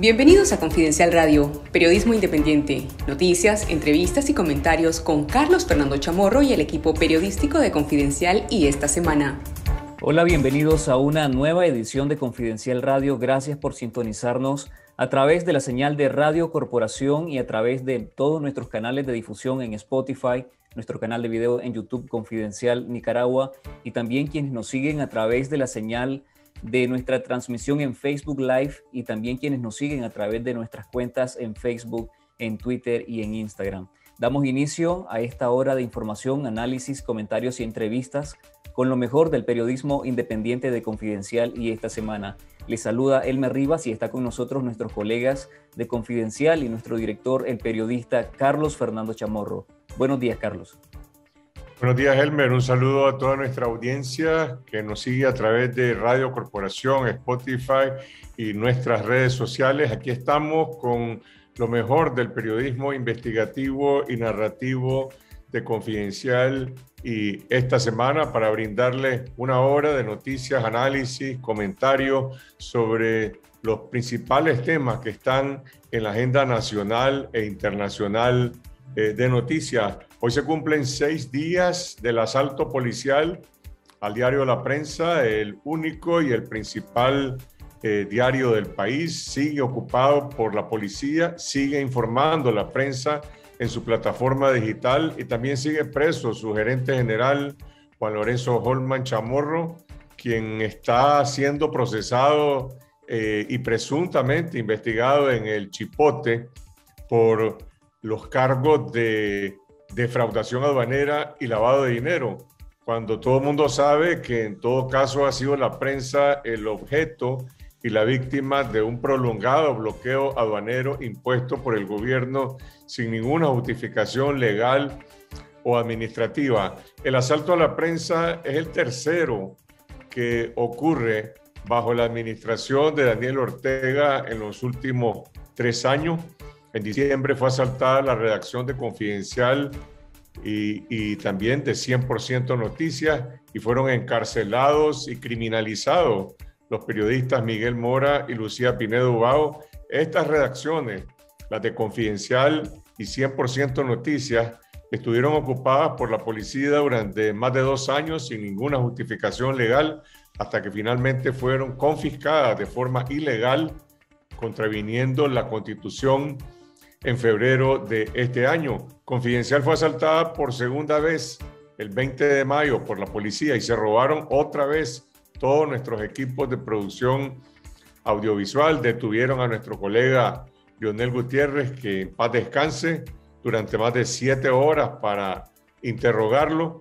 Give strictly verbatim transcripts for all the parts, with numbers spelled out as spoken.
Bienvenidos a Confidencial Radio, periodismo independiente, noticias, entrevistas y comentarios con Carlos Fernando Chamorro y el equipo periodístico de Confidencial y esta semana. Hola, bienvenidos a una nueva edición de Confidencial Radio. Gracias por sintonizarnos a través de la señal de Radio Corporación y a través de todos nuestros canales de difusión en Spotify, nuestro canal de video en YouTube Confidencial Nicaragua y también quienes nos siguen a través de la señal de nuestra transmisión en Facebook Live y también quienes nos siguen a través de nuestras cuentas en Facebook, en Twitter y en Instagram. Damos inicio a esta hora de información, análisis, comentarios y entrevistas con lo mejor del periodismo independiente de Confidencial y esta semana. Les saluda Elmer Rivas y está con nosotros nuestros colegas de Confidencial y nuestro director, el periodista Carlos Fernando Chamorro. Buenos días, Carlos. Buenos días, Elmer. Un saludo a toda nuestra audiencia que nos sigue a través de Radio Corporación, Spotify y nuestras redes sociales. Aquí estamos con lo mejor del periodismo investigativo y narrativo de Confidencial y esta semana para brindarles una hora de noticias, análisis, comentarios sobre los principales temas que están en la agenda nacional e internacional de noticias. Hoy se cumplen seis días del asalto policial al diario La Prensa, el único y el principal eh, diario del país. Sigue ocupado por la policía, sigue informando la prensa en su plataforma digital y también sigue preso su gerente general, Juan Lorenzo Holman Chamorro, quien está siendo procesado eh, y presuntamente investigado en el Chipote por los cargos de defraudación aduanera y lavado de dinero, cuando todo el mundo sabe que en todo caso ha sido la prensa el objeto y la víctima de un prolongado bloqueo aduanero impuesto por el gobierno sin ninguna justificación legal o administrativa. El asalto a la prensa es el tercero que ocurre bajo la administración de Daniel Ortega en los últimos tres años. En diciembre fue asaltada la redacción de Confidencial y, y también de cien por ciento Noticias y fueron encarcelados y criminalizados los periodistas Miguel Mora y Lucía Pinedo Bao. Estas redacciones, las de Confidencial y cien por ciento Noticias, estuvieron ocupadas por la policía durante más de dos años sin ninguna justificación legal hasta que finalmente fueron confiscadas de forma ilegal, contraviniendo la Constitución en febrero de este año. Confidencial fue asaltada por segunda vez el veinte de mayo por la policía y se robaron otra vez todos nuestros equipos de producción audiovisual. Detuvieron a nuestro colega Lionel Gutiérrez, que en paz descanse, durante más de siete horas para interrogarlo.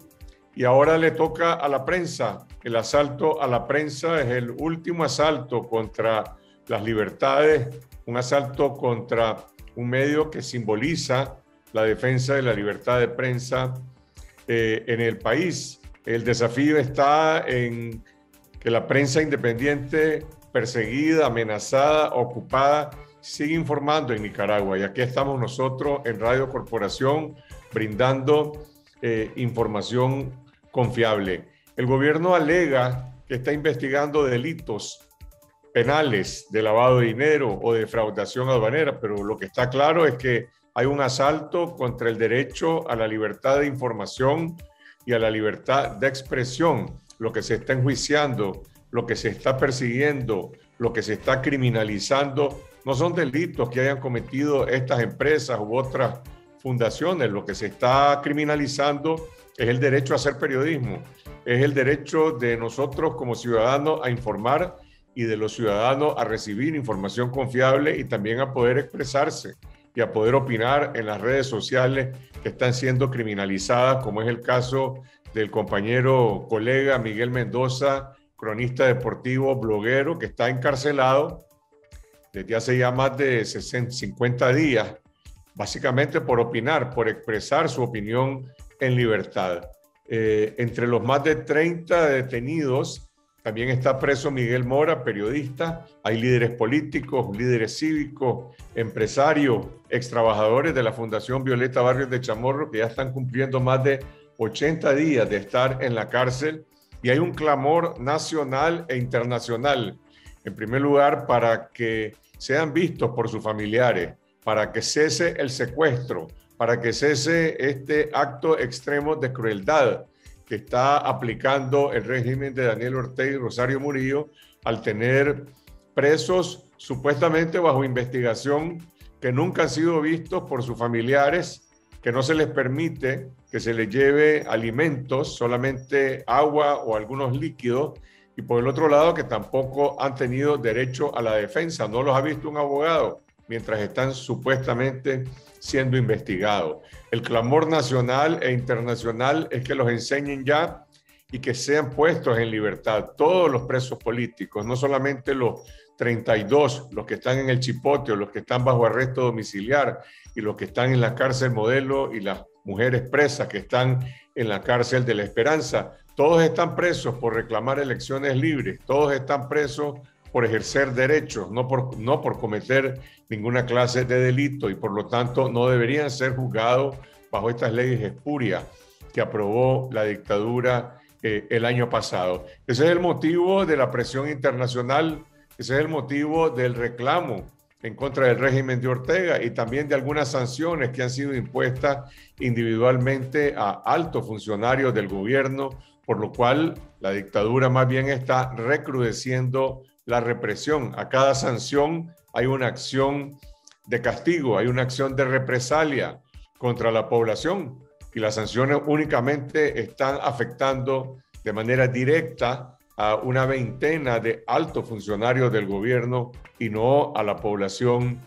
Y ahora le toca a la prensa. El asalto a la prensa es el último asalto contra las libertades, un asalto contra un medio que simboliza la defensa de la libertad de prensa eh, en el país. El desafío está en que la prensa independiente, perseguida, amenazada, ocupada, sigue informando en Nicaragua. Y aquí estamos nosotros en Radio Corporación brindando eh, información confiable. El gobierno alega que está investigando delitos penales de lavado de dinero o defraudación aduanera, pero lo que está claro es que hay un asalto contra el derecho a la libertad de información y a la libertad de expresión. Lo que se está enjuiciando, lo que se está persiguiendo, lo que se está criminalizando, no son delitos que hayan cometido estas empresas u otras fundaciones. Lo que se está criminalizando es el derecho a hacer periodismo, es el derecho de nosotros como ciudadanos a informar y de los ciudadanos a recibir información confiable y también a poder expresarse y a poder opinar en las redes sociales que están siendo criminalizadas, como es el caso del compañero, colega Miguel Mendoza, cronista deportivo, bloguero, que está encarcelado desde hace ya más de cincuenta días, básicamente por opinar, por expresar su opinión en libertad. Eh, entre los más de treinta detenidos, también está preso Miguel Mora, periodista. Hay líderes políticos, líderes cívicos, empresarios, extrabajadores de la Fundación Violeta Barrios de Chamorro que ya están cumpliendo más de ochenta días de estar en la cárcel. Y hay un clamor nacional e internacional. en primer lugar, para que sean vistos por sus familiares, para que cese el secuestro, para que cese este acto extremo de crueldad que está aplicando el régimen de Daniel Ortega y Rosario Murillo al tener presos supuestamente bajo investigación que nunca han sido vistos por sus familiares, que no se les permite que se les lleve alimentos, solamente agua o algunos líquidos, y por el otro lado que tampoco han tenido derecho a la defensa, no los ha visto un abogado mientras están supuestamente siendo investigados. El clamor nacional e internacional es que los enseñen ya y que sean puestos en libertad todos los presos políticos, no solamente los treinta y dos, los que están en el Chipote, los que están bajo arresto domiciliar y los que están en la cárcel Modelo y las mujeres presas que están en la cárcel de La Esperanza. Todos están presos por reclamar elecciones libres, todos están presos por ejercer derechos, no por, no por cometer ninguna clase de delito, y por lo tanto no deberían ser juzgados bajo estas leyes espurias que aprobó la dictadura eh, el año pasado. Ese es el motivo de la presión internacional, ese es el motivo del reclamo en contra del régimen de Ortega y también de algunas sanciones que han sido impuestas individualmente a altos funcionarios del gobierno, por lo cual la dictadura más bien está recrudeciendo la represión. A cada sanción hay una acción de castigo, hay una acción de represalia contra la población, y las sanciones únicamente están afectando de manera directa a una veintena de altos funcionarios del gobierno y no a la población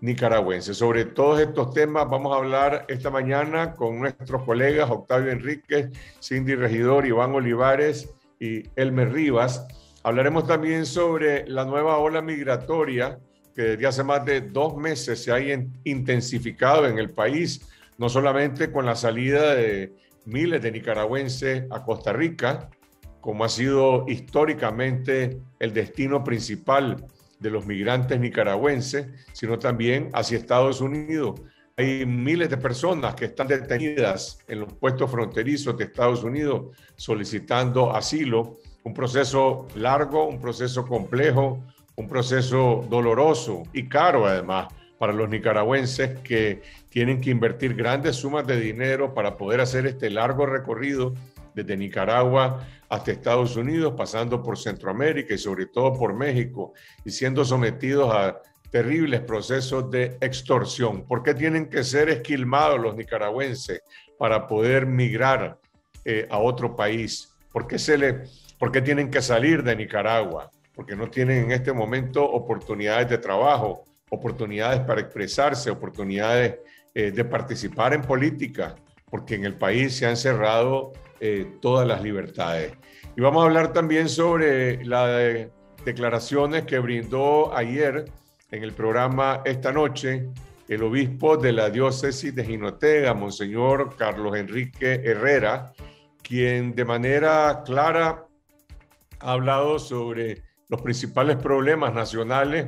nicaragüense. Sobre todos estos temas vamos a hablar esta mañana con nuestros colegas Octavio Enríquez, Cindy Regidor, Iván Olivares y Elmer Rivas. Hablaremos también sobre la nueva ola migratoria que desde hace más de dos meses se ha intensificado en el país, no solamente con la salida de miles de nicaragüenses a Costa Rica, como ha sido históricamente el destino principal de los migrantes nicaragüenses, sino también hacia Estados Unidos. Hay miles de personas que están detenidas en los puestos fronterizos de Estados Unidos solicitando asilo. Un proceso largo, un proceso complejo, un proceso doloroso y caro además para los nicaragüenses, que tienen que invertir grandes sumas de dinero para poder hacer este largo recorrido desde Nicaragua hasta Estados Unidos, pasando por Centroamérica y sobre todo por México, y siendo sometidos a terribles procesos de extorsión. ¿Por qué tienen que ser esquilmados los nicaragüenses para poder migrar eh, a otro país? ¿Por qué, se le, ¿Por qué tienen que salir de Nicaragua? Porque no tienen en este momento oportunidades de trabajo, oportunidades para expresarse, oportunidades eh, de participar en política, porque en el país se han cerrado Eh, todas las libertades. Y vamos a hablar también sobre las de declaraciones que brindó ayer en el programa Esta Noche el obispo de la diócesis de Jinotega, Monseñor Carlos Enrique Herrera, quien de manera clara ha hablado sobre los principales problemas nacionales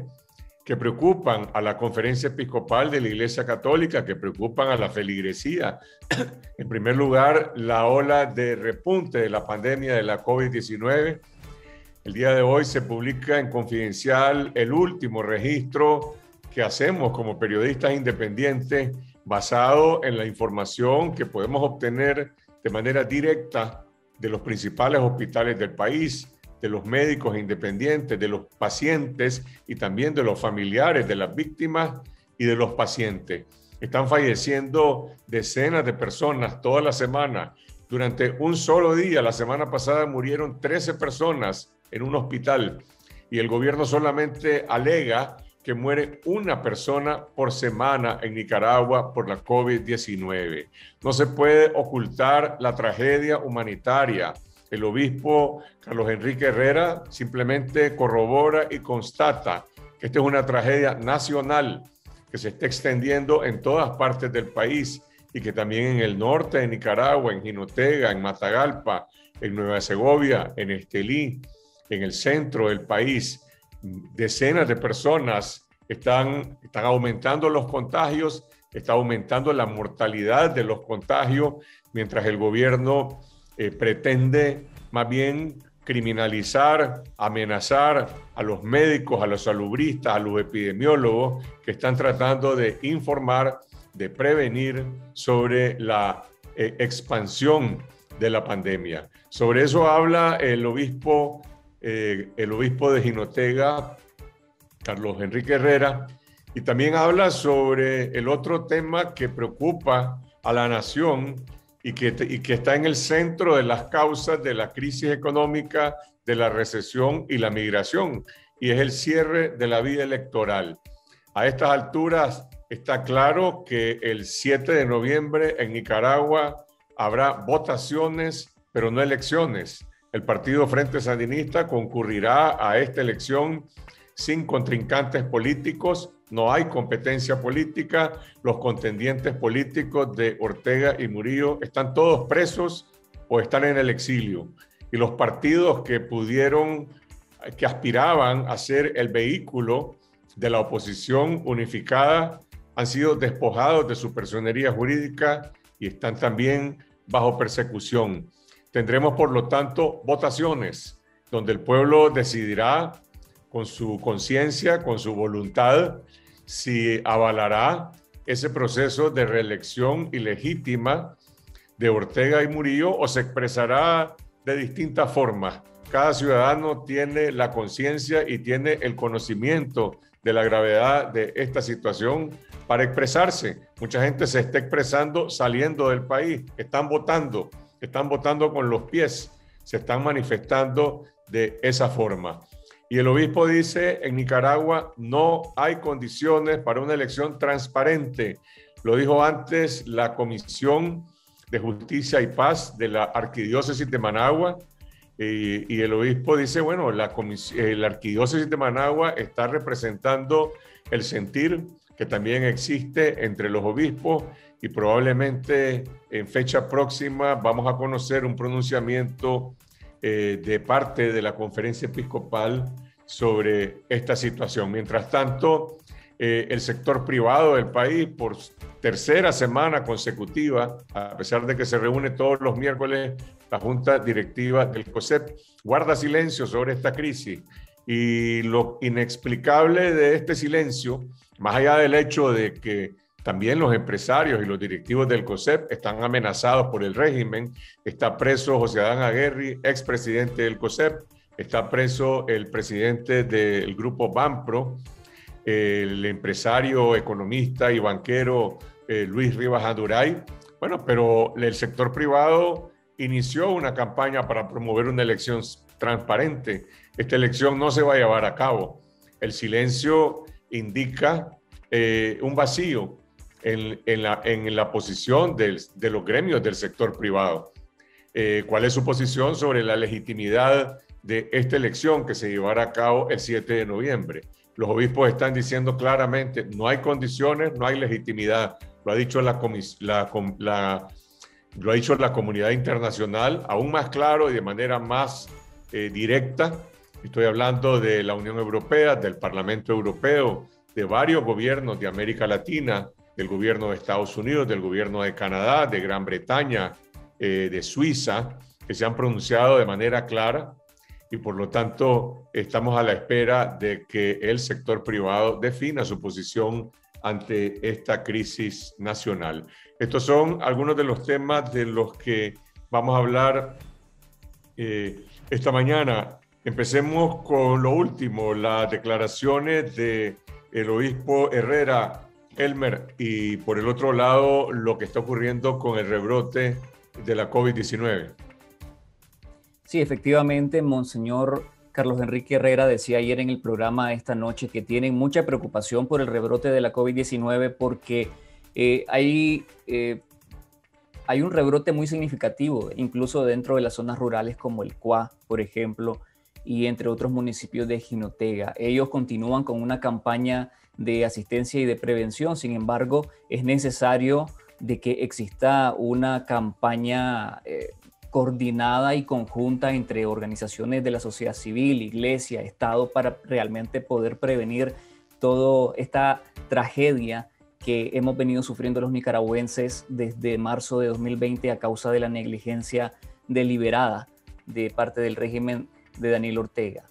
que preocupan a la Conferencia Episcopal de la Iglesia Católica, que preocupan a la feligresía. En primer lugar, la ola de repunte de la pandemia de la COVID diecinueve. El día de hoy se publica en Confidencial el último registro que hacemos como periodistas independientes, basado en la información que podemos obtener de manera directa de los principales hospitales del país, de los médicos independientes, de los pacientes y también de los familiares de las víctimas y de los pacientes. Están falleciendo decenas de personas toda la semana. Durante un solo día, la semana pasada, murieron trece personas en un hospital, y el gobierno solamente alega que muere una persona por semana en Nicaragua por la COVID diecinueve. No se puede ocultar la tragedia humanitaria. El obispo Carlos Enrique Herrera simplemente corrobora y constata que esta es una tragedia nacional que se está extendiendo en todas partes del país, y que también en el norte de Nicaragua, en Jinotega, en Matagalpa, en Nueva Segovia, en Estelí, en el centro del país, decenas de personas están, están aumentando los contagios, está aumentando la mortalidad de los contagios, mientras el gobierno Eh, pretende más bien criminalizar, amenazar a los médicos, a los salubristas, a los epidemiólogos que están tratando de informar, de prevenir sobre la eh, expansión de la pandemia. Sobre eso habla el obispo, eh, el obispo de Jinotega, Carlos Enrique Herrera, y también habla sobre el otro tema que preocupa a la nación y que, y que está en el centro de las causas de la crisis económica, de la recesión y la migración, y es el cierre de la vida electoral. A estas alturas está claro que el siete de noviembre en Nicaragua habrá votaciones, pero no elecciones. El Partido Frente Sandinista concurrirá a esta elección sin contrincantes políticos, no hay competencia política, los contendientes políticos de Ortega y Murillo están todos presos o están en el exilio. Y los partidos que pudieron, que aspiraban a ser el vehículo de la oposición unificada, han sido despojados de su personería jurídica y están también bajo persecución. Tendremos, por lo tanto, votaciones donde el pueblo decidirá con su conciencia, con su voluntad, si avalará ese proceso de reelección ilegítima de Ortega y Murillo o se expresará de distintas formas. Cada ciudadano tiene la conciencia y tiene el conocimiento de la gravedad de esta situación para expresarse. Mucha gente se está expresando saliendo del país, están votando, están votando con los pies, se están manifestando de esa forma. Y el obispo dice, en Nicaragua no hay condiciones para una elección transparente. Lo dijo antes la Comisión de Justicia y Paz de la Arquidiócesis de Managua. Eh, y el obispo dice, bueno, la, la Arquidiócesis de Managua está representando el sentir que también existe entre los obispos y probablemente en fecha próxima vamos a conocer un pronunciamiento Eh, de parte de la Conferencia Episcopal sobre esta situación. Mientras tanto, eh, el sector privado del país, por tercera semana consecutiva, a pesar de que se reúne todos los miércoles la Junta Directiva del COSEP, guarda silencio sobre esta crisis. Y lo inexplicable de este silencio, más allá del hecho de que también los empresarios y los directivos del COSEP están amenazados por el régimen. Está preso José Adán Aguerri, expresidente del COSEP. Está preso el presidente del grupo Banpro, el empresario, economista y banquero eh, Luis Rivas Aduray. Bueno, pero el sector privado inició una campaña para promover una elección transparente. Esta elección no se va a llevar a cabo. El silencio indica eh, un vacío En, en, la, en la posición del, de los gremios del sector privado. Eh, ¿Cuál es su posición sobre la legitimidad de esta elección que se llevará a cabo el siete de noviembre? Los obispos están diciendo claramente, no hay condiciones, no hay legitimidad. Lo ha dicho la, comis, la, la, lo ha dicho la comunidad internacional, aún más claro y de manera más eh, directa. Estoy hablando de la Unión Europea, del Parlamento Europeo, de varios gobiernos de América Latina, del gobierno de Estados Unidos, del gobierno de Canadá, de Gran Bretaña, eh, de Suiza, que se han pronunciado de manera clara y por lo tanto estamos a la espera de que el sector privado defina su posición ante esta crisis nacional. Estos son algunos de los temas de los que vamos a hablar eh, esta mañana. Empecemos con lo último, las declaraciones del obispo Herrera, Elmer, y por el otro lado, lo que está ocurriendo con el rebrote de la COVID diecinueve. Sí, efectivamente, Monseñor Carlos Enrique Herrera decía ayer en el programa Esta Noche que tienen mucha preocupación por el rebrote de la COVID diecinueve porque eh, hay, eh, hay un rebrote muy significativo, incluso dentro de las zonas rurales como el Cuá, por ejemplo, y entre otros municipios de Jinotega. Ellos continúan con una campaña de asistencia y de prevención. Sin embargo, es necesario de que exista una campaña eh, coordinada y conjunta entre organizaciones de la sociedad civil, iglesia, Estado, para realmente poder prevenir toda esta tragedia que hemos venido sufriendo los nicaragüenses desde marzo de dos mil veinte a causa de la negligencia deliberada de parte del régimen de Daniel Ortega.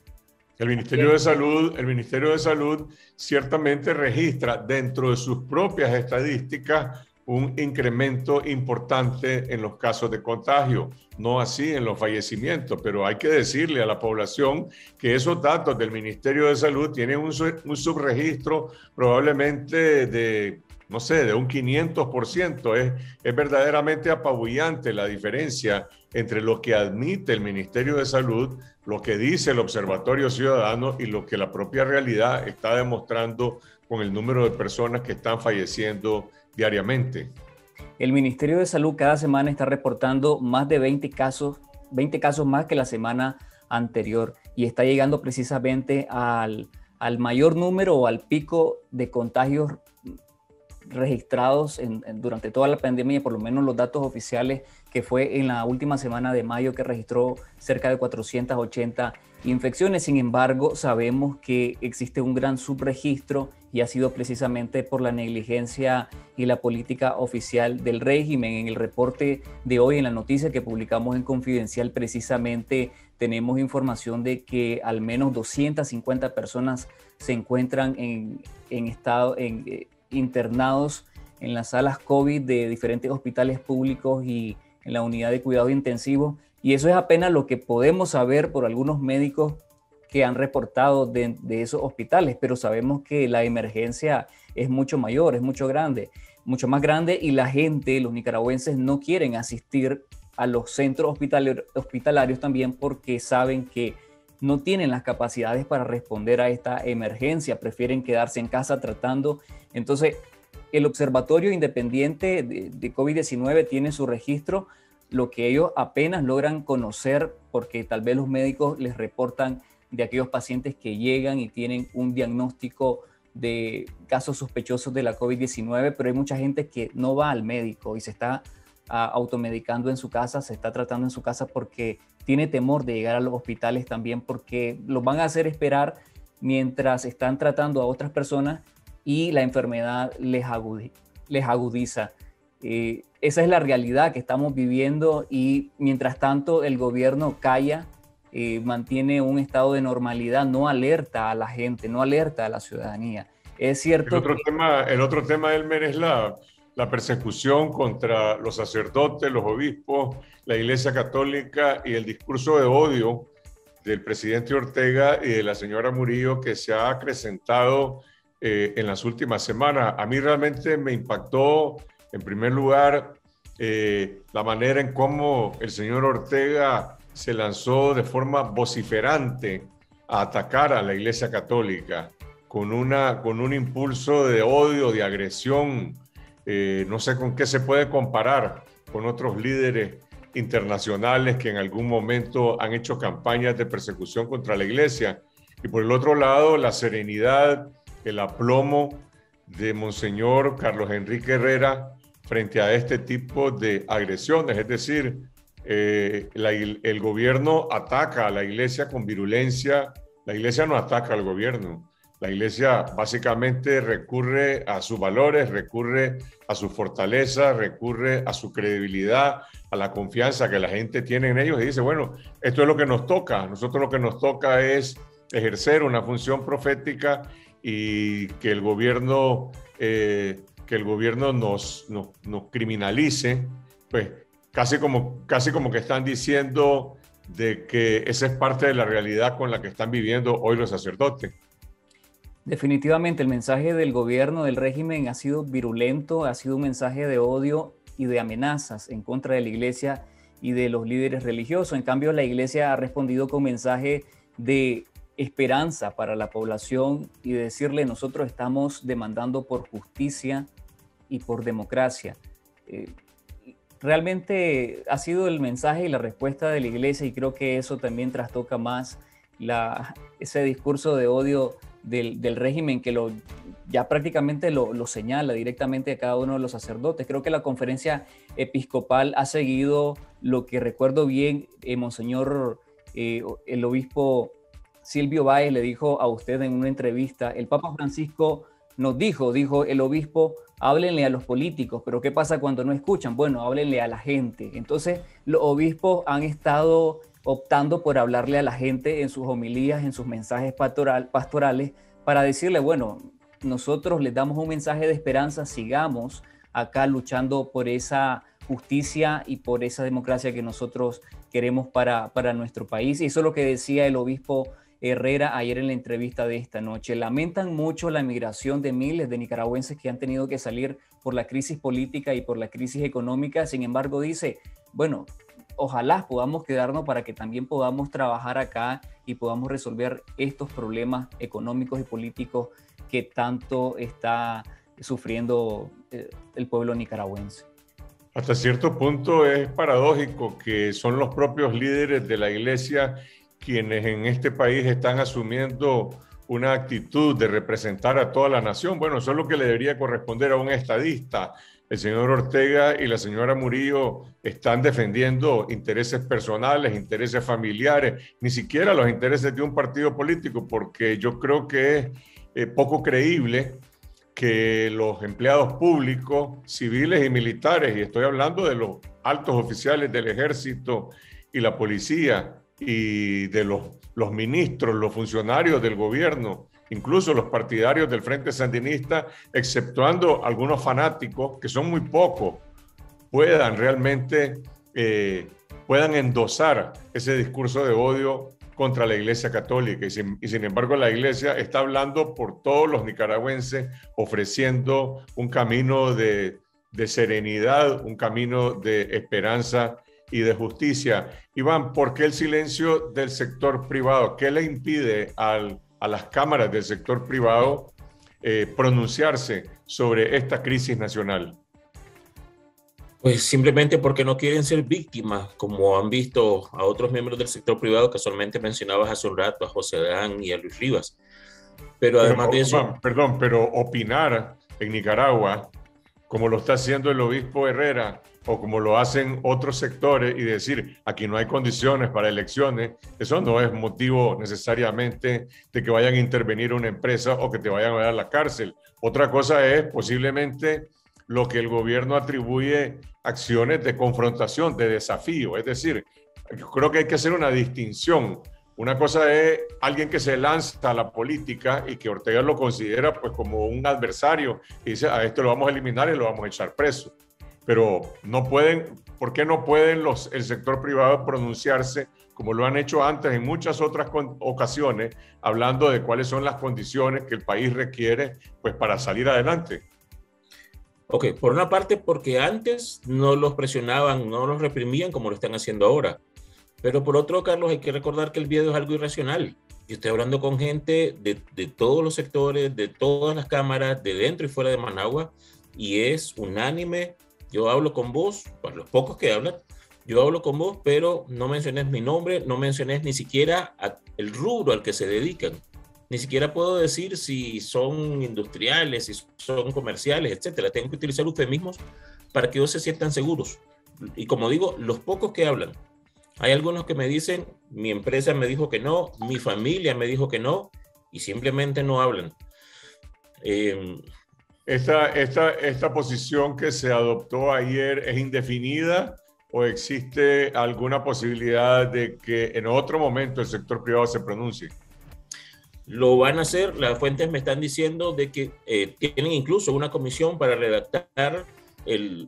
El Ministerio de Salud, el Ministerio de Salud ciertamente registra dentro de sus propias estadísticas un incremento importante en los casos de contagio, no así en los fallecimientos, pero hay que decirle a la población que esos datos del Ministerio de Salud tienen un, un subregistro probablemente de, no sé, de un quinientos por ciento. Es, es verdaderamente apabullante la diferencia entre lo que admite el Ministerio de Salud, lo que dice el Observatorio Ciudadano y lo que la propia realidad está demostrando con el número de personas que están falleciendo diariamente. El Ministerio de Salud cada semana está reportando más de veinte casos, veinte casos más que la semana anterior y está llegando precisamente al, al mayor número o al pico de contagios registrados en, en, durante toda la pandemia, por lo menos los datos oficiales, que fue en la última semana de mayo, que registró cerca de cuatrocientas ochenta infecciones. Sin embargo, sabemos que existe un gran subregistro y ha sido precisamente por la negligencia y la política oficial del régimen. En el reporte de hoy, en la noticia que publicamos en Confidencial, precisamente tenemos información de que al menos doscientas cincuenta personas se encuentran en, en estado... en, internados en las salas COVID de diferentes hospitales públicos y en la unidad de cuidado intensivo, y eso es apenas lo que podemos saber por algunos médicos que han reportado de, de esos hospitales, pero sabemos que la emergencia es mucho mayor, es mucho grande, mucho más grande, y la gente, los nicaragüenses, no quieren asistir a los centros hospitalar, hospitalarios también porque saben que no tienen las capacidades para responder a esta emergencia, prefieren quedarse en casa tratando. Entonces, el Observatorio Independiente de, de COVID diecinueve tiene su registro, lo que ellos apenas logran conocer porque tal vez los médicos les reportan de aquellos pacientes que llegan y tienen un diagnóstico de casos sospechosos de la COVID diecinueve, pero hay mucha gente que no va al médico y se está a, automedicando en su casa, se está tratando en su casa porque tiene temor de llegar a los hospitales también porque los van a hacer esperar mientras están tratando a otras personas y la enfermedad les agudiza. Eh, esa es la realidad que estamos viviendo y mientras tanto el gobierno calla, eh, mantiene un estado de normalidad, no alerta a la gente, no alerta a la ciudadanía. Es cierto. El otro que... tema, el otro tema del Mereslab. La persecución contra los sacerdotes, los obispos, la Iglesia Católica y el discurso de odio del presidente Ortega y de la señora Murillo que se ha acrecentado eh, en las últimas semanas. A mí realmente me impactó, en primer lugar, eh, la manera en cómo el señor Ortega se lanzó de forma vociferante a atacar a la Iglesia Católica con, una, con un impulso de odio, de agresión. Eh, no sé con qué se puede comparar con otros líderes internacionales que en algún momento han hecho campañas de persecución contra la Iglesia. Y por el otro lado, la serenidad, el aplomo de Monseñor Carlos Enrique Herrera frente a este tipo de agresiones. Es decir, eh, la, el gobierno ataca a la Iglesia con virulencia, la Iglesia no ataca al gobierno. La Iglesia básicamente recurre a sus valores, recurre a su fortaleza, recurre a su credibilidad, a la confianza que la gente tiene en ellos y dice, bueno, esto es lo que nos toca. Nosotros lo que nos toca es ejercer una función profética y que el gobierno, eh, que el gobierno nos, nos, nos criminalice, pues casi como, casi como que están diciendo de que esa es parte de la realidad con la que están viviendo hoy los sacerdotes. Definitivamente el mensaje del gobierno, del régimen, ha sido virulento, ha sido un mensaje de odio y de amenazas en contra de la Iglesia y de los líderes religiosos. En cambio, la Iglesia ha respondido con mensaje de esperanza para la población y de decirle, nosotros estamos demandando por justicia y por democracia. Eh, realmente ha sido el mensaje y la respuesta de la Iglesia y creo que eso también trastoca más la, ese discurso de odio Del, del régimen que lo, ya prácticamente lo, lo señala directamente a cada uno de los sacerdotes. Creo que la conferencia episcopal ha seguido lo que recuerdo bien, eh, Monseñor, eh, el obispo Silvio Báez le dijo a usted en una entrevista, el Papa Francisco nos dijo, dijo el obispo, háblenle a los políticos, pero ¿qué pasa cuando no escuchan? Bueno, háblenle a la gente. Entonces los obispos han estado optando por hablarle a la gente en sus homilías, en sus mensajes pastoral, pastorales, para decirle, bueno, nosotros les damos un mensaje de esperanza, sigamos acá luchando por esa justicia y por esa democracia que nosotros queremos para, para nuestro país. Y eso es lo que decía el obispo Herrera ayer en la entrevista de esta noche. Lamentan mucho la migración de miles de nicaragüenses que han tenido que salir por la crisis política y por la crisis económica. Sin embargo, dice, bueno, ojalá podamos quedarnos para que también podamos trabajar acá y podamos resolver estos problemas económicos y políticos que tanto está sufriendo el pueblo nicaragüense. Hasta cierto punto es paradójico que son los propios líderes de la Iglesia quienes en este país están asumiendo una actitud de representar a toda la nación. Bueno, eso es lo que le debería corresponder a un estadista. El señor Ortega y la señora Murillo están defendiendo intereses personales, intereses familiares, ni siquiera los intereses de un partido político, porque yo creo que es eh, poco creíble que los empleados públicos, civiles y militares, y estoy hablando de los altos oficiales del ejército y la policía, y de los, los ministros, los funcionarios del gobierno, incluso los partidarios del Frente Sandinista, exceptuando algunos fanáticos, que son muy pocos, puedan realmente eh, puedan endosar ese discurso de odio contra la Iglesia Católica. Y sin, y sin embargo, la Iglesia está hablando por todos los nicaragüenses, ofreciendo un camino de, de serenidad, un camino de esperanza y de justicia. Iván, ¿por qué el silencio del sector privado? ¿Qué le impide al, a las cámaras del sector privado eh, pronunciarse sobre esta crisis nacional? Pues simplemente porque no quieren ser víctimas, como han visto a otros miembros del sector privado que solamente mencionabas hace un rato, a José Adán y a Luis Rivas. Pero además pero, de eso... Iván, perdón, pero opinar en Nicaragua, como lo está haciendo el obispo Herrera, o como lo hacen otros sectores, y decir, aquí no hay condiciones para elecciones, eso no es motivo necesariamente de que vayan a intervenir una empresa o que te vayan a dar a la cárcel. Otra cosa es posiblemente lo que el gobierno atribuye acciones de confrontación, de desafío. Es decir, yo creo que hay que hacer una distinción. Una cosa es alguien que se lanza a la política y que Ortega lo considera pues como un adversario y dice, a esto lo vamos a eliminar y lo vamos a echar preso. Pero no pueden, ¿por qué no pueden los, el sector privado pronunciarse como lo han hecho antes en muchas otras con, ocasiones, hablando de cuáles son las condiciones que el país requiere pues, para salir adelante? Ok, por una parte porque antes no los presionaban, no los reprimían como lo están haciendo ahora. Pero por otro, Carlos, hay que recordar que el miedo es algo irracional. Yo estoy hablando con gente de, de todos los sectores, de todas las cámaras, de dentro y fuera de Managua, y es unánime. Yo hablo con vos, para los pocos que hablan, yo hablo con vos, pero no menciones mi nombre, no menciones ni siquiera el rubro al que se dedican. Ni siquiera puedo decir si son industriales, si son comerciales, etcétera. Tengo que utilizar eufemismos para que ellos se sientan seguros. Y como digo, los pocos que hablan. Hay algunos que me dicen, mi empresa me dijo que no, mi familia me dijo que no, y simplemente no hablan. Eh, Esta, esta, esta posición que se adoptó ayer es indefinida, ¿o existe alguna posibilidad de que en otro momento el sector privado se pronuncie? Lo van a hacer, las fuentes me están diciendo de que eh, tienen incluso una comisión para redactar el,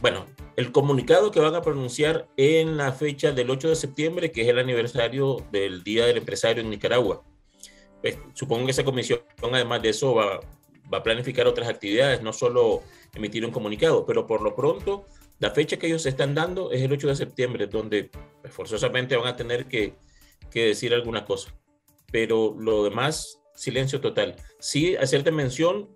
bueno, el comunicado que van a pronunciar en la fecha del ocho de septiembre, que es el aniversario del Día del Empresario en Nicaragua. Pues, supongo que esa comisión, además de eso, va a va a planificar otras actividades, no solo emitir un comunicado, pero por lo pronto la fecha que ellos están dando es el ocho de septiembre, donde forzosamente van a tener que, que decir alguna cosa. Pero lo demás, silencio total. Sí, hacerte mención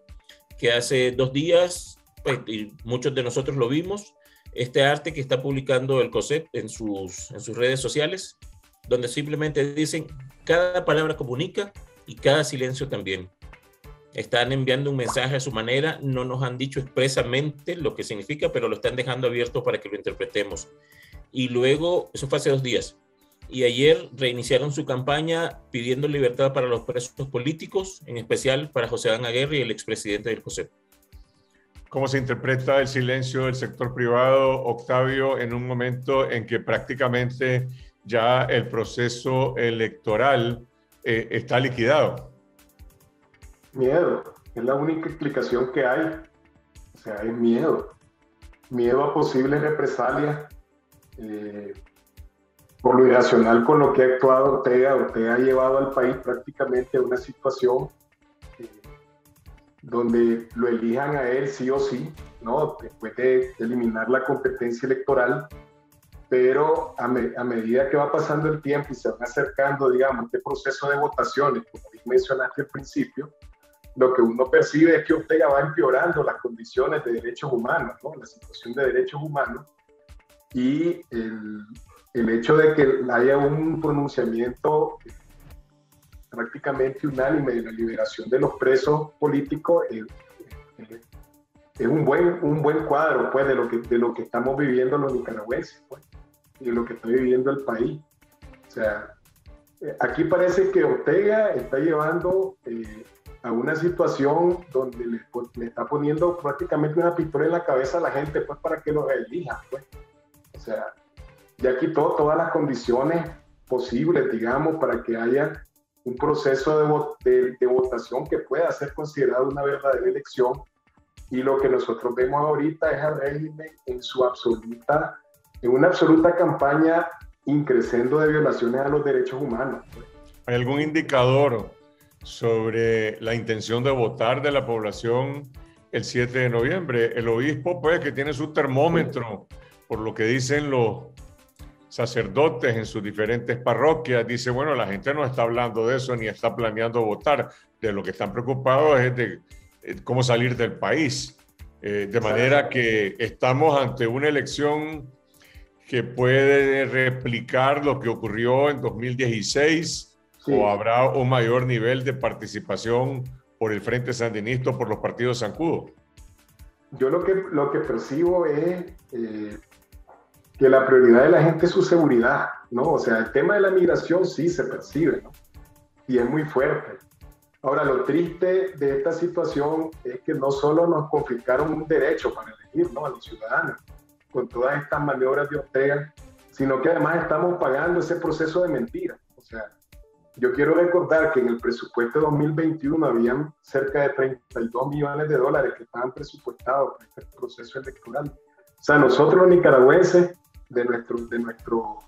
que hace dos días, pues, y muchos de nosotros lo vimos, este arte que está publicando el COSEP en sus, en sus redes sociales, donde simplemente dicen, cada palabra comunica y cada silencio también. Están enviando un mensaje a su manera, no nos han dicho expresamente lo que significa, pero lo están dejando abierto para que lo interpretemos. Y luego, eso fue hace dos días, y ayer reiniciaron su campaña pidiendo libertad para los presos políticos, en especial para José Adán Aguerri, el expresidente del COSEP. ¿Cómo se interpreta el silencio del sector privado, Octavio, en un momento en que prácticamente ya el proceso electoral eh, está liquidado. Miedo, es la única explicación que hay. O sea, hay miedo. Miedo a posibles represalias eh, por lo irracional con lo que ha actuado Ortega. Ortega ha llevado al país prácticamente a una situación eh, donde lo elijan a él sí o sí, ¿no? Después de eliminar la competencia electoral. Pero a, me, a medida que va pasando el tiempo y se van acercando, digamos, este proceso de votaciones, como mencionaste al principio, lo que uno percibe es que Ortega va empeorando las condiciones de derechos humanos, ¿no? La situación de derechos humanos, y el, el hecho de que haya un pronunciamiento prácticamente unánime de la liberación de los presos políticos es, es un buen, un buen cuadro, pues, de lo que, de lo que estamos viviendo los nicaragüenses, pues, y de lo que está viviendo el país. O sea, aquí parece que Ortega está llevando... Eh, a una situación donde le, le está poniendo prácticamente una pistola en la cabeza a la gente, pues, para que lo elija, pues. O sea, ya quitó todas las condiciones posibles, digamos, para que haya un proceso de, de, de votación que pueda ser considerado una verdadera elección, y lo que nosotros vemos ahorita es al régimen en su absoluta, en una absoluta campaña increciendo de violaciones a los derechos humanos, pues. ¿Hay algún indicador sobre la intención de votar de la población el siete de noviembre? El obispo, pues, que tiene su termómetro, por lo que dicen los sacerdotes en sus diferentes parroquias, dice, bueno, la gente no está hablando de eso ni está planeando votar, de lo que están preocupados es de cómo salir del país, eh, de manera que estamos ante una elección que puede replicar lo que ocurrió en dos mil dieciséis. Sí. ¿O habrá un mayor nivel de participación por el Frente Sandinista o por los partidos zancudos? Yo lo que, lo que percibo es eh, que la prioridad de la gente es su seguridad, ¿no? O sea, el tema de la migración sí se percibe, ¿no? Y es muy fuerte. Ahora, lo triste de esta situación es que no solo nos confiscaron un derecho para elegir, ¿no?, a los ciudadanos con todas estas maniobras de Ortega, sino que además estamos pagando ese proceso de mentira. O sea, yo quiero recordar que en el presupuesto de dos mil veintiuno habían cerca de treinta y dos millones de dólares que estaban presupuestados para este proceso electoral. O sea, nosotros los nicaragüenses, de nuestro, de nuestro,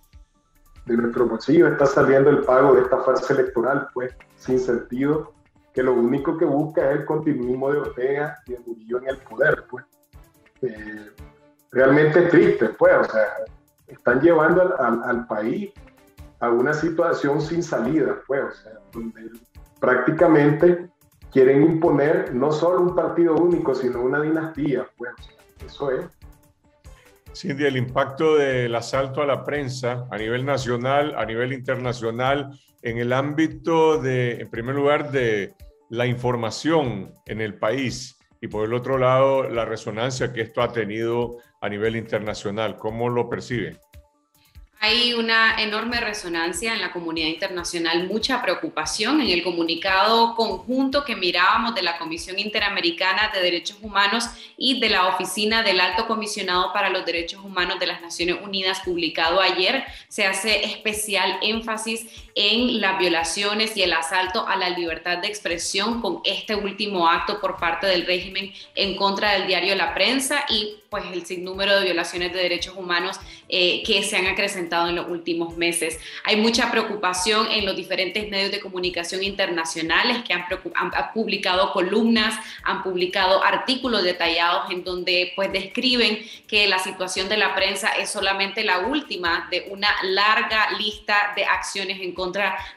de nuestro bolsillo está saliendo el pago de esta farsa electoral, pues, sin sentido, que lo único que busca es el continuismo de Ortega y de Murillo en el poder, pues. Eh, realmente triste, pues, o sea, están llevando al, al, al país a una situación sin salida, pues, o sea, donde prácticamente quieren imponer no solo un partido único, sino una dinastía, pues, o sea, eso es. Cindy, el impacto del asalto a la prensa a nivel nacional, a nivel internacional, en el ámbito de, en primer lugar, de la información en el país, y por el otro lado, la resonancia que esto ha tenido a nivel internacional. ¿Cómo lo perciben? Hay una enorme resonancia en la comunidad internacional, mucha preocupación. En el comunicado conjunto que mirábamos de la Comisión Interamericana de Derechos Humanos y de la Oficina del Alto Comisionado para los Derechos Humanos de las Naciones Unidas, publicado ayer, se hace especial énfasis en las violaciones y el asalto a la libertad de expresión con este último acto por parte del régimen en contra del diario La Prensa y, pues, el sinnúmero de violaciones de derechos humanos eh, que se han acrecentado en los últimos meses. Hay mucha preocupación en los diferentes medios de comunicación internacionales que han, han, han publicado columnas, han publicado artículos detallados en donde, pues, describen que la situación de la prensa es solamente la última de una larga lista de acciones en contra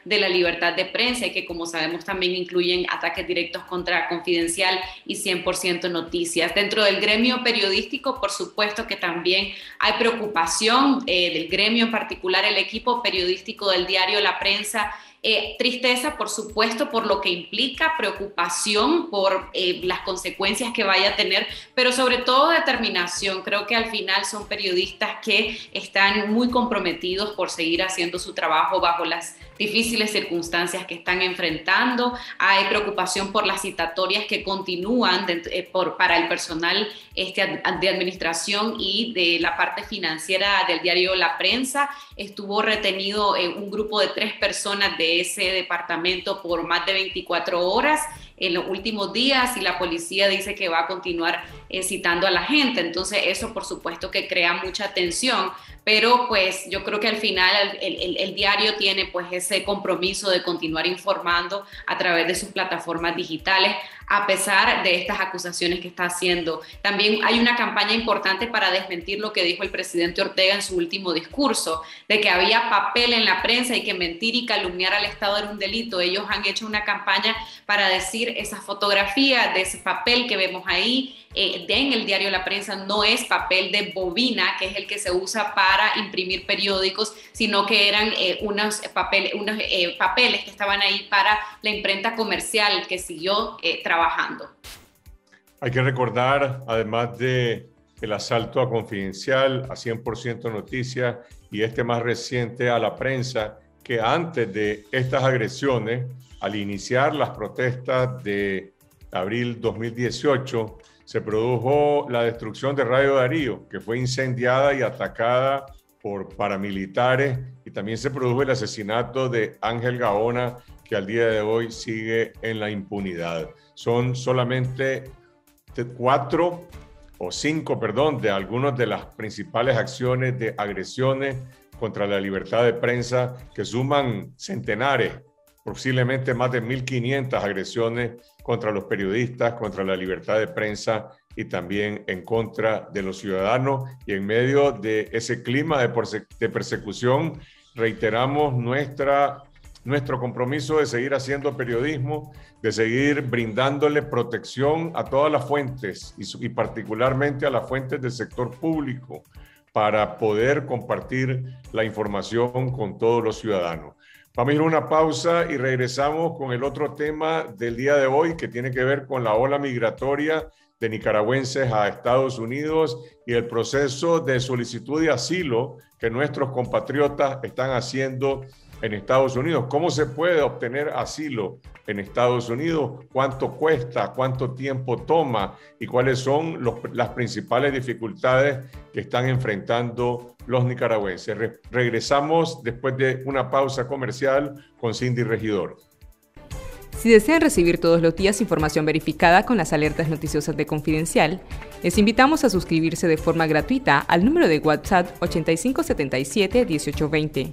de la libertad de prensa y que, como sabemos, también incluyen ataques directos contra Confidencial y cien por ciento Noticias. Dentro del gremio periodístico, por supuesto que también hay preocupación eh, del gremio, en particular el equipo periodístico del diario La Prensa Eh, tristeza, por supuesto, por lo que implica, preocupación por eh, las consecuencias que vaya a tener, pero sobre todo determinación. Creo que al final son periodistas que están muy comprometidos por seguir haciendo su trabajo bajo las difíciles circunstancias que están enfrentando. Hay preocupación por las citatorias que continúan de, eh, por, para el personal este, de administración y de la parte financiera del diario La Prensa. Estuvo retenido eh, un grupo de tres personas de ese departamento por más de veinticuatro horas en los últimos días, y la policía dice que va a continuar eh, citando a la gente. Entonces eso, por supuesto, que crea mucha tensión, pero pues yo creo que al final el, el, el diario tiene pues ese compromiso de continuar informando a través de sus plataformas digitales, a pesar de estas acusaciones que está haciendo. También hay una campaña importante para desmentir lo que dijo el presidente Ortega en su último discurso, de que había papel en la prensa y que mentir y calumniar al Estado era un delito. Ellos han hecho una campaña para decir: esa fotografía de ese papel que vemos ahí eh, de en el diario La Prensa no es papel de bobina, que es el que se usa para imprimir periódicos, sino que eran eh, unos, papel, unos eh, papeles que estaban ahí para la imprenta comercial, que siguió eh, trabajando Trabajando. Hay que recordar, además de el asalto a Confidencial, a cien por ciento Noticias y este más reciente a La Prensa, que antes de estas agresiones, al iniciar las protestas de abril dos mil dieciocho, se produjo la destrucción de Radio Darío, que fue incendiada y atacada por paramilitares, y también se produjo el asesinato de Ángel Gaona, que al día de hoy sigue en la impunidad. Son solamente cuatro o cinco, perdón, de algunas de las principales acciones de agresiones contra la libertad de prensa, que suman centenares, posiblemente más de mil quinientas agresiones contra los periodistas, contra la libertad de prensa y también en contra de los ciudadanos. Y en medio de ese clima de, perse- de persecución, reiteramos nuestra... Nuestro compromiso de seguir haciendo periodismo, de seguir brindándole protección a todas las fuentes y, y particularmente a las fuentes del sector público, para poder compartir la información con todos los ciudadanos. Vamos a ir a una pausa y regresamos con el otro tema del día de hoy, que tiene que ver con la ola migratoria de nicaragüenses a Estados Unidos y el proceso de solicitud de asilo que nuestros compatriotas están haciendo en Estados Unidos. ¿Cómo se puede obtener asilo en Estados Unidos? ¿Cuánto cuesta? ¿Cuánto tiempo toma? ¿Y cuáles son los, las principales dificultades que están enfrentando los nicaragüenses? Re- regresamos después de una pausa comercial con Cindy Regidor. Si desean recibir todos los días información verificada con las alertas noticiosas de Confidencial, les invitamos a suscribirse de forma gratuita al número de WhatsApp ochenta y cinco setenta y siete dieciocho veinte.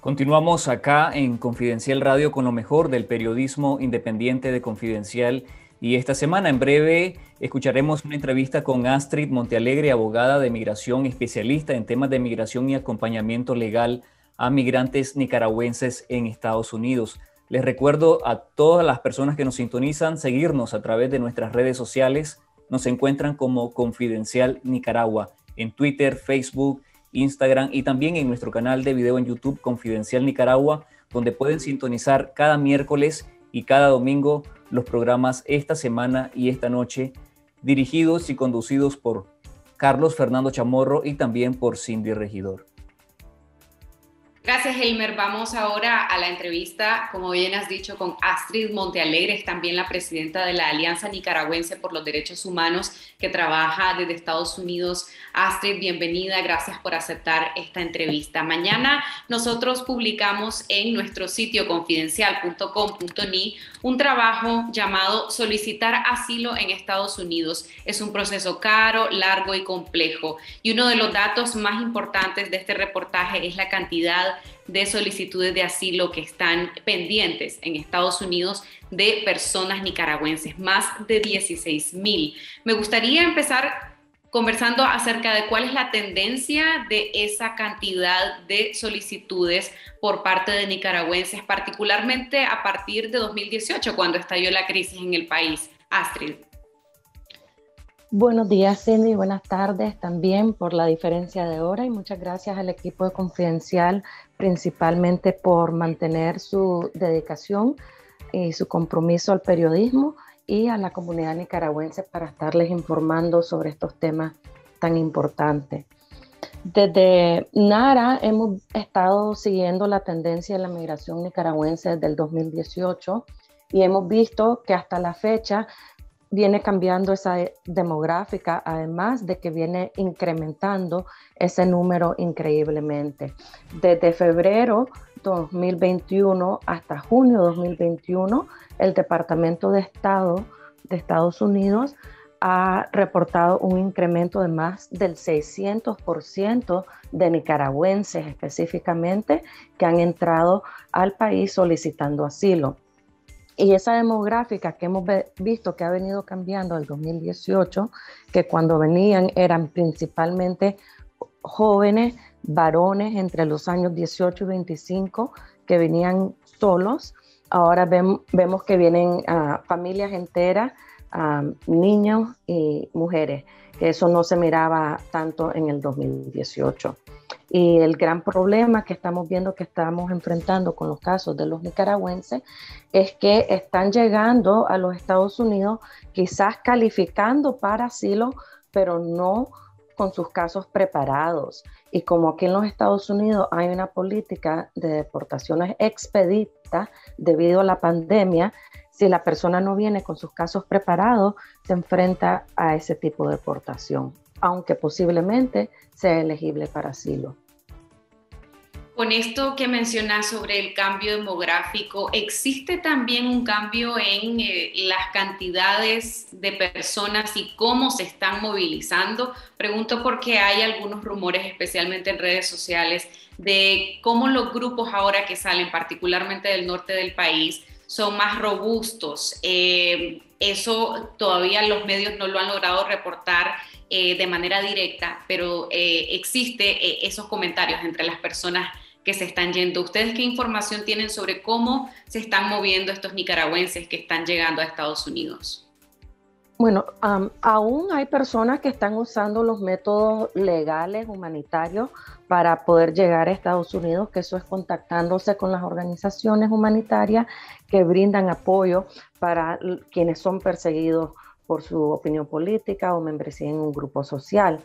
Continuamos acá en Confidencial Radio con lo mejor del periodismo independiente de Confidencial, y esta semana en breve escucharemos una entrevista con Astrid Montealegre, abogada de migración, especialista en temas de migración y acompañamiento legal a migrantes nicaragüenses en Estados Unidos. Les recuerdo a todas las personas que nos sintonizan seguirnos a través de nuestras redes sociales. Nos encuentran como Confidencial Nicaragua en Twitter, Facebook, Instagram, y también en nuestro canal de video en YouTube, Confidencial Nicaragua, donde pueden sintonizar cada miércoles y cada domingo los programas Esta Semana y Esta Noche, dirigidos y conducidos por Carlos Fernando Chamorro y también por Cindy Regidor. Gracias, Elmer. Vamos ahora a la entrevista, como bien has dicho, con Astrid Montealegre, también la presidenta de la Alianza Nicaragüense por los Derechos Humanos, que trabaja desde Estados Unidos. Astrid, bienvenida. Gracias por aceptar esta entrevista. Mañana nosotros publicamos en nuestro sitio confidencial punto com punto ni un trabajo llamado Solicitar Asilo en Estados Unidos. Es un proceso caro, largo y complejo. Y uno de los datos más importantes de este reportaje es la cantidad de solicitudes de asilo que están pendientes en Estados Unidos de personas nicaragüenses, más de dieciséis mil. Me gustaría empezar conversando acerca de cuál es la tendencia de esa cantidad de solicitudes por parte de nicaragüenses, particularmente a partir de dos mil dieciocho, cuando estalló la crisis en el país. Astrid. Buenos días, Cindy, buenas tardes también por la diferencia de hora, y muchas gracias al equipo de Confidencial, principalmente por mantener su dedicación y su compromiso al periodismo y a la comunidad nicaragüense para estarles informando sobre estos temas tan importantes. Desde Nara hemos estado siguiendo la tendencia de la migración nicaragüense desde el dos mil dieciocho y hemos visto que hasta la fecha viene cambiando esa demográfica, además de que viene incrementando ese número increíblemente. Desde febrero dos mil veintiuno hasta junio dos mil veintiuno, el Departamento de Estado de Estados Unidos ha reportado un incremento de más del seiscientos por ciento de nicaragüenses específicamente que han entrado al país solicitando asilo. Y esa demográfica que hemos visto que ha venido cambiando del dos mil dieciocho, que cuando venían eran principalmente jóvenes, varones entre los años dieciocho y veinticinco que venían solos, ahora vem, vemos que vienen uh, familias enteras, uh, niños y mujeres, que eso no se miraba tanto en el dos mil dieciocho. Y el gran problema que estamos viendo, que estamos enfrentando con los casos de los nicaragüenses, es que están llegando a los Estados Unidos quizás calificando para asilo, pero no con sus casos preparados. Y como aquí en los Estados Unidos hay una política de deportaciones expeditas debido a la pandemia, si la persona no viene con sus casos preparados, se enfrenta a ese tipo de deportación, aunque posiblemente sea elegible para asilo. Con esto que mencionas sobre el cambio demográfico, ¿existe también un cambio en eh, las cantidades de personas y cómo se están movilizando? Pregunto porque hay algunos rumores, especialmente en redes sociales, de cómo los grupos ahora que salen, particularmente del norte del país, son más robustos. Eh, eso todavía los medios no lo han logrado reportar eh, de manera directa, pero eh, existen eh, esos comentarios entre las personas que se están yendo. ¿Ustedes qué información tienen sobre cómo se están moviendo estos nicaragüenses que están llegando a Estados Unidos? Bueno, um, aún hay personas que están usando los métodos legales, humanitarios, para poder llegar a Estados Unidos, que eso es contactándose con las organizaciones humanitarias que brindan apoyo para quienes son perseguidos por su opinión política o membresía en un grupo social.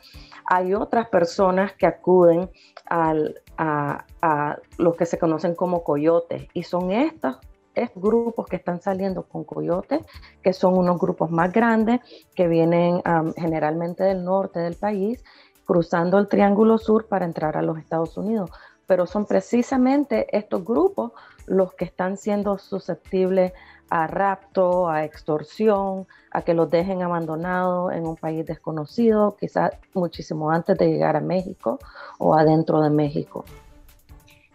Hay otras personas que acuden al, a, a los que se conocen como coyotes, y son estas grupos que están saliendo con coyotes, que son unos grupos más grandes que vienen um, generalmente del norte del país, cruzando el Triángulo Sur para entrar a los Estados Unidos. Pero son precisamente estos grupos los que están siendo susceptibles a rapto, a extorsión, a que los dejen abandonados en un país desconocido, quizás muchísimo antes de llegar a México o adentro de México.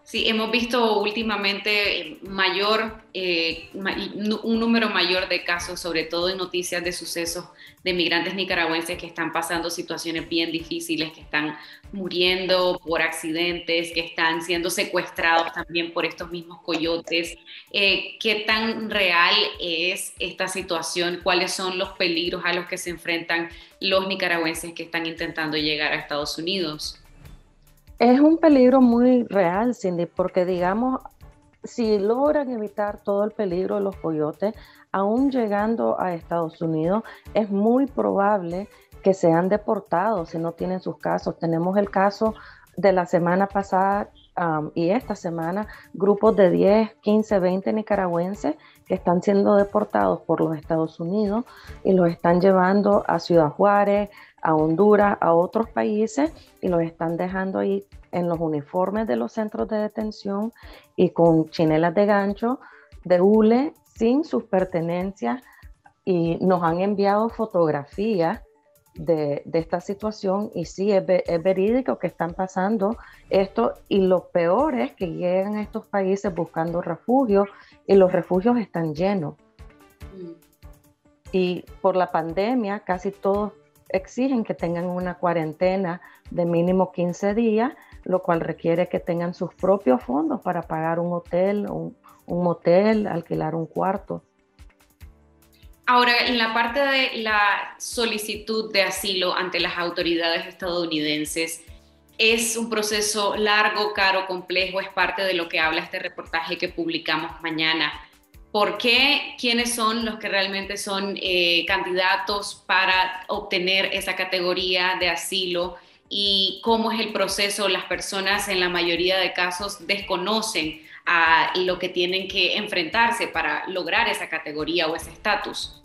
Sí, hemos visto últimamente mayor, eh, un número mayor de casos, sobre todo en noticias de sucesos de migrantes nicaragüenses que están pasando situaciones bien difíciles, que están muriendo por accidentes, que están siendo secuestrados también por estos mismos coyotes. Eh, ¿qué tan real es esta situación? ¿Cuáles son los peligros a los que se enfrentan los nicaragüenses que están intentando llegar a Estados Unidos? Es un peligro muy real, Cindy, porque digamos, si logran evitar todo el peligro de los coyotes, aún llegando a Estados Unidos, es muy probable que sean deportados si no tienen sus casos. Tenemos el caso de la semana pasada um, y esta semana, grupos de diez, quince, veinte nicaragüenses que están siendo deportados por los Estados Unidos y los están llevando a Ciudad Juárez, a Honduras, a otros países, y los están dejando ahí en los uniformes de los centros de detención y con chinelas de gancho, de hule, sin sus pertenencias, y nos han enviado fotografías de, de esta situación, y sí, es, es verídico que están pasando esto, y lo peor es que llegan a estos países buscando refugio, y los refugios están llenos. Y por la pandemia, casi todos exigen que tengan una cuarentena de mínimo quince días, lo cual requiere que tengan sus propios fondos para pagar un hotel, un, un motel, alquilar un cuarto. Ahora, en la parte de la solicitud de asilo ante las autoridades estadounidenses, es un proceso largo, caro, complejo, es parte de lo que habla este reportaje que publicamos mañana. ¿Por qué? ¿Quiénes son los que realmente son eh, candidatos para obtener esa categoría de asilo? ¿Y cómo es el proceso? Las personas en la mayoría de casos desconocen a lo que tienen que enfrentarse para lograr esa categoría o ese estatus.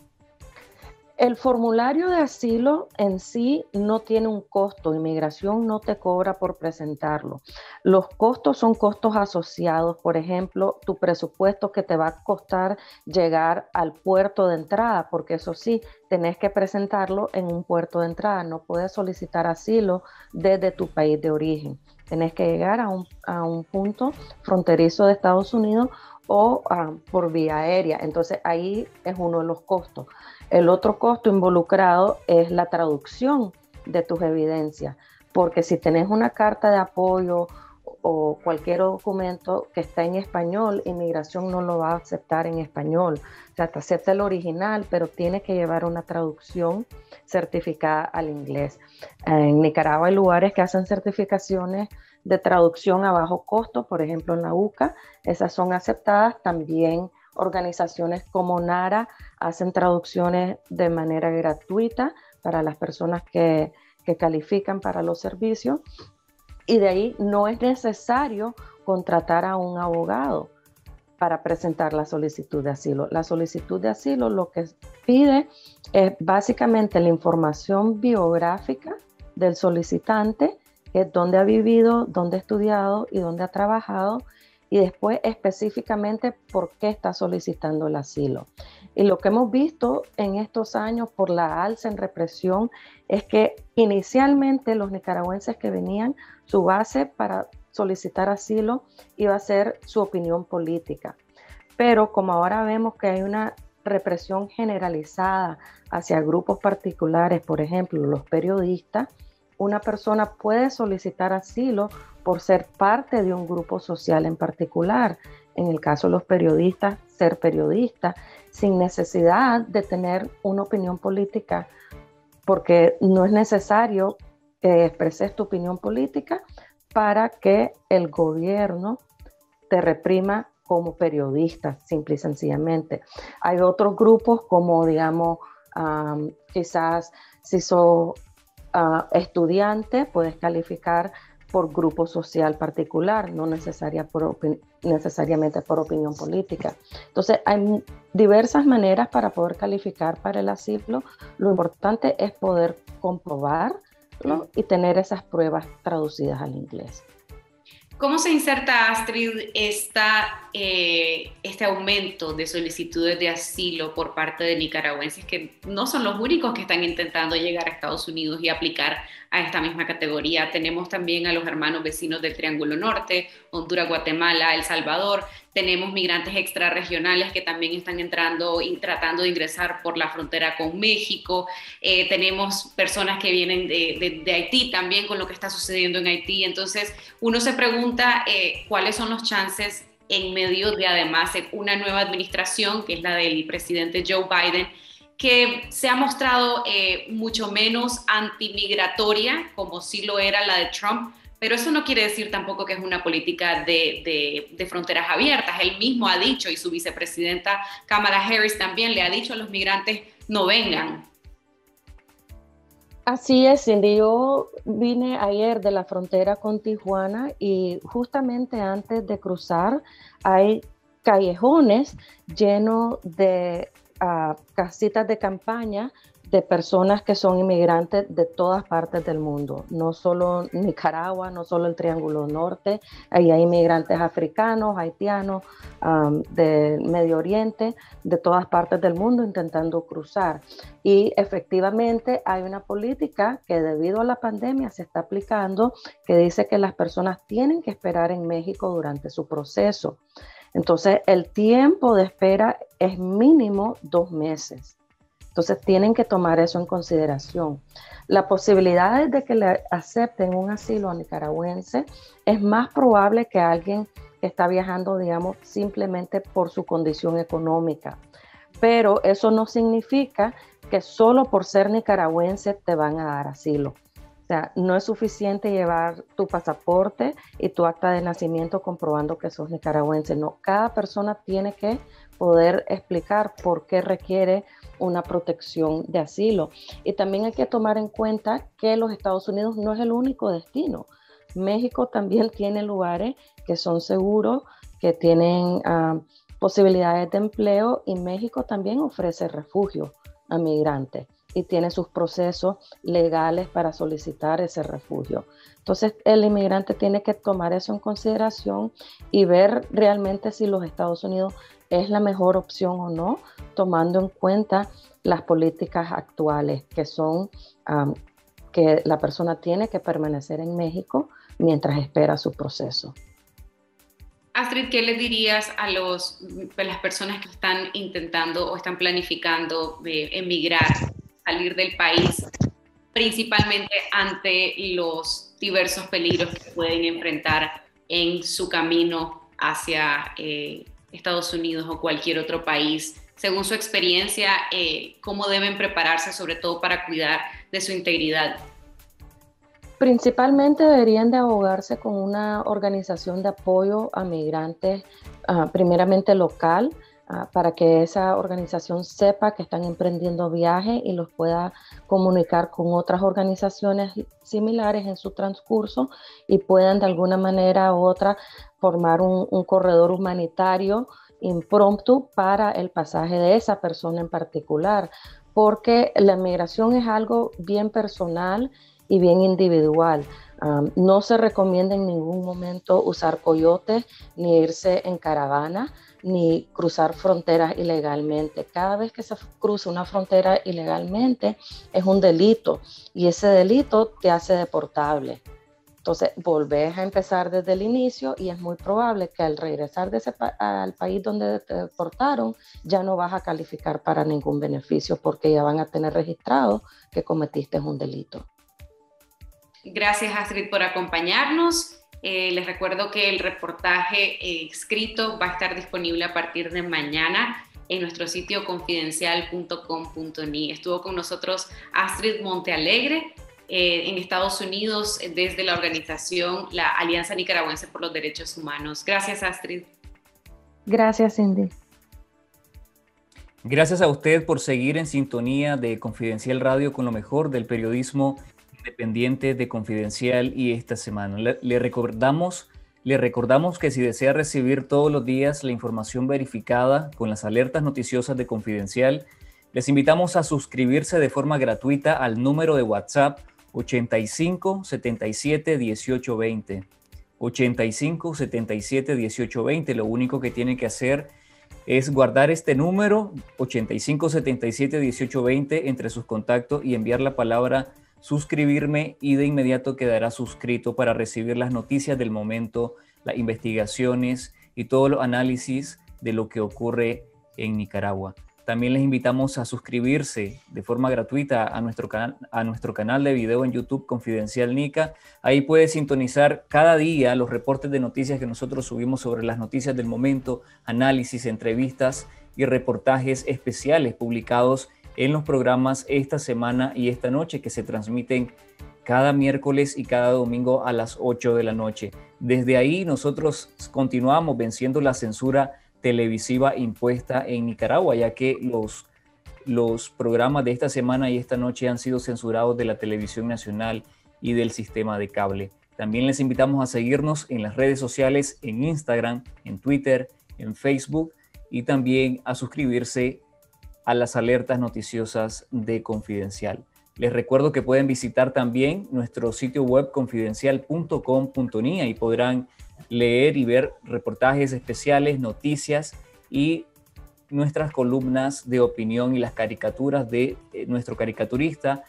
El formulario de asilo en sí no tiene un costo. Inmigración no te cobra por presentarlo. Los costos son costos asociados. Por ejemplo, tu presupuesto que te va a costar llegar al puerto de entrada, porque eso sí, tenés que presentarlo en un puerto de entrada. No puedes solicitar asilo desde tu país de origen. Tenés que llegar a un, a un punto fronterizo de Estados Unidos o uh, por vía aérea. Entonces ahí es uno de los costos. El otro costo involucrado es la traducción de tus evidencias, porque si tenés una carta de apoyo o cualquier documento que está en español, inmigración no lo va a aceptar en español. O sea, te acepta el original, pero tiene que llevar una traducción certificada al inglés. En Nicaragua hay lugares que hacen certificaciones de traducción a bajo costo, por ejemplo en la U C A, esas son aceptadas. También organizaciones como Nara hacen traducciones de manera gratuita para las personas que, que califican para los servicios, y de ahí no es necesario contratar a un abogado para presentar la solicitud de asilo. La solicitud de asilo lo que pide es básicamente la información biográfica del solicitante, que es dónde ha vivido, dónde ha estudiado y dónde ha trabajado, y después específicamente por qué está solicitando el asilo. Y lo que hemos visto en estos años por la alza en represión es que inicialmente los nicaragüenses que venían, su base para solicitar asilo iba a ser su opinión política. Pero como ahora vemos que hay una represión generalizada hacia grupos particulares, por ejemplo, los periodistas, una persona puede solicitar asilo por ser parte de un grupo social en particular, en el caso de los periodistas, ser periodista, sin necesidad de tener una opinión política, porque no es necesario que expreses tu opinión política para que el gobierno te reprima como periodista, simple y sencillamente. Hay otros grupos como, digamos, um, quizás si sos Uh, estudiante, puedes calificar por grupo social particular, no necesaria por opi- necesariamente por opinión política. Entonces, hay diversas maneras para poder calificar para el asilo. Lo importante es poder comprobarlo, ¿no?, y tener esas pruebas traducidas al inglés. ¿Cómo se inserta, Astrid, esta, eh, este aumento de solicitudes de asilo por parte de nicaragüenses que no son los únicos que están intentando llegar a Estados Unidos y aplicar a esta misma categoría? Tenemos también a los hermanos vecinos del Triángulo Norte, Honduras, Guatemala, El Salvador. Tenemos migrantes extrarregionales que también están entrando y tratando de ingresar por la frontera con México. Eh, tenemos personas que vienen de, de, de Haití también, con lo que está sucediendo en Haití. Entonces, uno se pregunta eh, cuáles son los chances en medio de, además, una nueva administración, que es la del presidente Joe Biden, que se ha mostrado eh, mucho menos antimigratoria, como sí lo era la de Trump. Pero eso no quiere decir tampoco que es una política de, de, de fronteras abiertas. Él mismo ha dicho, y su vicepresidenta Kamala Harris también le ha dicho a los migrantes, no vengan. Así es, Cindy. Yo vine ayer de la frontera con Tijuana y justamente antes de cruzar hay callejones llenos de uh, casitas de campaña de personas que son inmigrantes de todas partes del mundo, no solo Nicaragua, no solo el Triángulo Norte. Ahí hay inmigrantes africanos, haitianos, um, del Medio Oriente, de todas partes del mundo intentando cruzar. Y efectivamente hay una política que debido a la pandemia se está aplicando, que dice que las personas tienen que esperar en México durante su proceso. Entonces el tiempo de espera es mínimo dos meses. Entonces tienen que tomar eso en consideración. La posibilidad de que le acepten un asilo a nicaragüense es más probable que alguien que está viajando, digamos, simplemente por su condición económica. pero eso no significa que solo por ser nicaragüense te van a dar asilo. O sea, no es suficiente llevar tu pasaporte y tu acta de nacimiento comprobando que sos nicaragüense. No, cada persona tiene que poder explicar por qué requiere una protección de asilo. Y también hay que tomar en cuenta que los Estados Unidos no es el único destino. México también tiene lugares que son seguros, que tienen uh, posibilidades de empleo, y México también ofrece refugio a migrantes y tiene sus procesos legales para solicitar ese refugio. Entonces el inmigrante tiene que tomar eso en consideración y ver realmente si los Estados Unidos es la mejor opción o no, tomando en cuenta las políticas actuales que son um, que la persona tiene que permanecer en México mientras espera su proceso. Astrid, ¿qué le dirías a, los, a las personas que están intentando o están planificando eh, emigrar, salir del país, principalmente ante los diversos peligros que pueden enfrentar en su camino hacia eh, Estados Unidos o cualquier otro país? Según su experiencia, eh, ¿cómo deben prepararse, sobre todo para cuidar de su integridad? Principalmente deberían de abogarse con una organización de apoyo a migrantes, uh, primeramente local, uh, para que esa organización sepa que están emprendiendo viajes y los pueda comunicar con otras organizaciones similares en su transcurso y puedan de alguna manera u otra formar un, un corredor humanitario impromptu para el pasaje de esa persona en particular, porque la migración es algo bien personal y bien individual. Um, no se recomienda en ningún momento usar coyotes, ni irse en caravana, ni cruzar fronteras ilegalmente. Cada vez que se cruza una frontera ilegalmente es un delito, y ese delito te hace deportable. Entonces volvés a empezar desde el inicio y es muy probable que al regresar de ese pa- al país donde te deportaron ya no vas a calificar para ningún beneficio, porque ya van a tener registrado que cometiste un delito. Gracias, Astrid, por acompañarnos. Eh, les recuerdo que el reportaje eh, escrito va a estar disponible a partir de mañana en nuestro sitio confidencial punto com punto ni. Estuvo con nosotros Astrid Montealegre, eh, en Estados Unidos, desde la organización La Alianza Nicaragüense por los Derechos Humanos. Gracias, Astrid. Gracias, Cindy. Gracias a usted por seguir en sintonía de Confidencial Radio, con lo mejor del periodismo independiente de Confidencial y esta semana. Le, le, recordamos, le recordamos que si desea recibir todos los días la información verificada con las alertas noticiosas de Confidencial, les invitamos a suscribirse de forma gratuita al número de WhatsApp ochenta y cinco, setenta y siete, dieciocho, veinte. ochenta y cinco, setenta y siete, dieciocho, veinte. Lo único que tienen que hacer es guardar este número ochenta y cinco, setenta y siete, dieciocho, veinte entre sus contactos y enviar la palabra suscribirme, y de inmediato quedará suscrito para recibir las noticias del momento, las investigaciones y todos los análisis de lo que ocurre en Nicaragua. También les invitamos a suscribirse de forma gratuita a nuestro, can- a nuestro canal de video en YouTube, Confidencial Nica. Ahí puedes sintonizar cada día los reportes de noticias que nosotros subimos sobre las noticias del momento, análisis, entrevistas y reportajes especiales publicados en los programas Esta Semana y Esta Noche, que se transmiten cada miércoles y cada domingo a las ocho de la noche. Desde ahí nosotros continuamos venciendo la censura televisiva impuesta en Nicaragua, ya que los, los programas de Esta Semana y Esta Noche han sido censurados de la televisión nacional y del sistema de cable. También les invitamos a seguirnos en las redes sociales, en Instagram, en Twitter, en Facebook, y también a suscribirse a las alertas noticiosas de Confidencial. Les recuerdo que pueden visitar también nuestro sitio web confidencial punto com punto ni y podrán leer y ver reportajes especiales, noticias y nuestras columnas de opinión y las caricaturas de nuestro caricaturista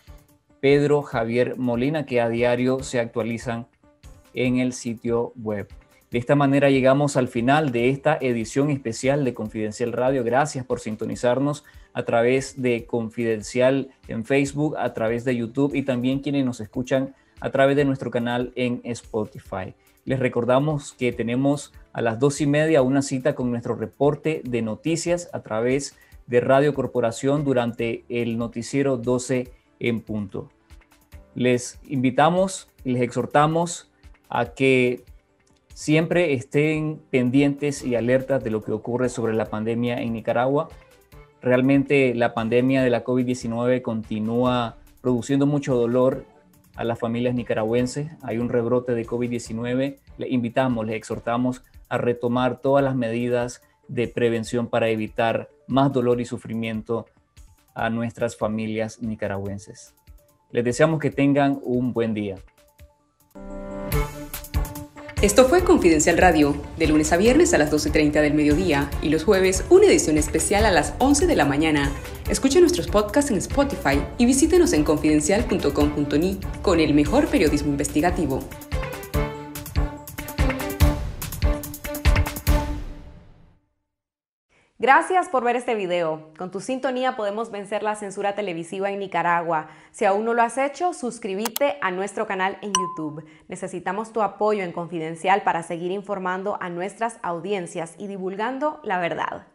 Pedro Javier Molina, que a diario se actualizan en el sitio web. De esta manera llegamos al final de esta edición especial de Confidencial Radio. Gracias por sintonizarnos a través de Confidencial en Facebook, a través de YouTube, y también quienes nos escuchan a través de nuestro canal en Spotify. Les recordamos que tenemos a las dos y media una cita con nuestro reporte de noticias a través de Radio Corporación durante el noticiero doce en punto. Les invitamos y les exhortamos a que siempre estén pendientes y alertas de lo que ocurre sobre la pandemia en Nicaragua. Realmente la pandemia de la COVID diecinueve continúa produciendo mucho dolor a las familias nicaragüenses. Hay un rebrote de COVID diecinueve. Les invitamos, les exhortamos a retomar todas las medidas de prevención para evitar más dolor y sufrimiento a nuestras familias nicaragüenses. Les deseamos que tengan un buen día. Esto fue Confidencial Radio, de lunes a viernes a las doce y media del mediodía y los jueves una edición especial a las once de la mañana. Escuche nuestros podcasts en Spotify y visítenos en confidencial punto com punto ni con el mejor periodismo investigativo. Gracias por ver este video. Con tu sintonía podemos vencer la censura televisiva en Nicaragua. Si aún no lo has hecho, suscríbete a nuestro canal en YouTube. Necesitamos tu apoyo en Confidencial para seguir informando a nuestras audiencias y divulgando la verdad.